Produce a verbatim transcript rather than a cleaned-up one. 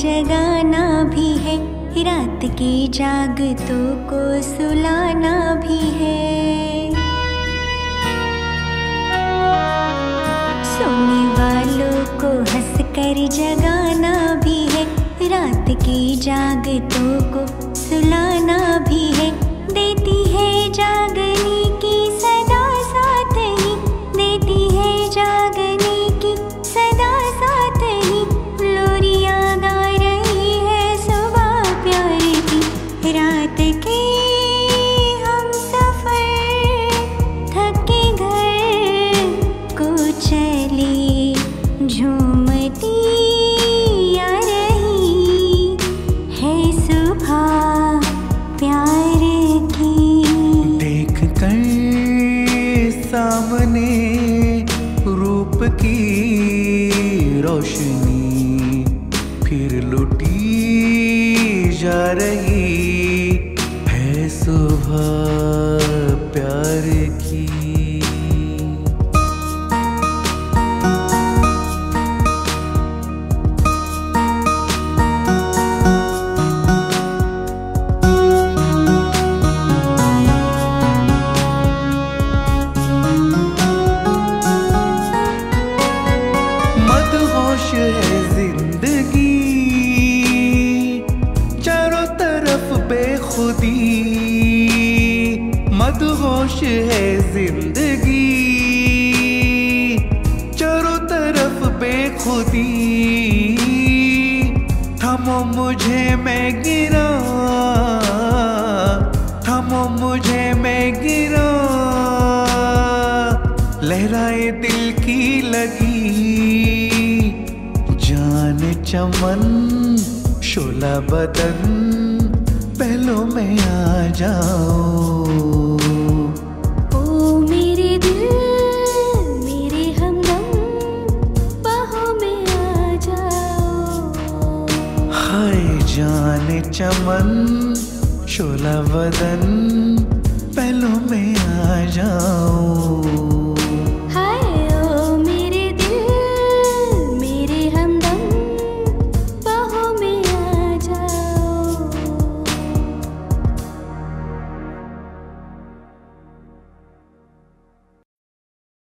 जगाना भी है, रात की जागतों को सुलाना भी है। सोने वालों को हंस कर जगाना भी है, रात की जागतों को सुलाना भी है। देती है जागने की सदा साथ ही, देती है जागने की सदा साथ ही। लोरिया गा रही है सुबह प्यार की, रात के हम सफर थके घर को चले। झूमती आ रही है सुबह प्यार की, देख कर सामने रूप की रोशनी फिर लुटी जा रही है सुबह प्यार की। मदहोश है जिंदगी चारों तरफ बेखुदी। थमो मुझे मैं गिरा, थमो मुझे मैं गिरा, लहराए दिल की लगी। जान चमन शोला बदन पहलों में आ जाओ। हाय जान चमन शोला बदन पहलों में आ जाओ।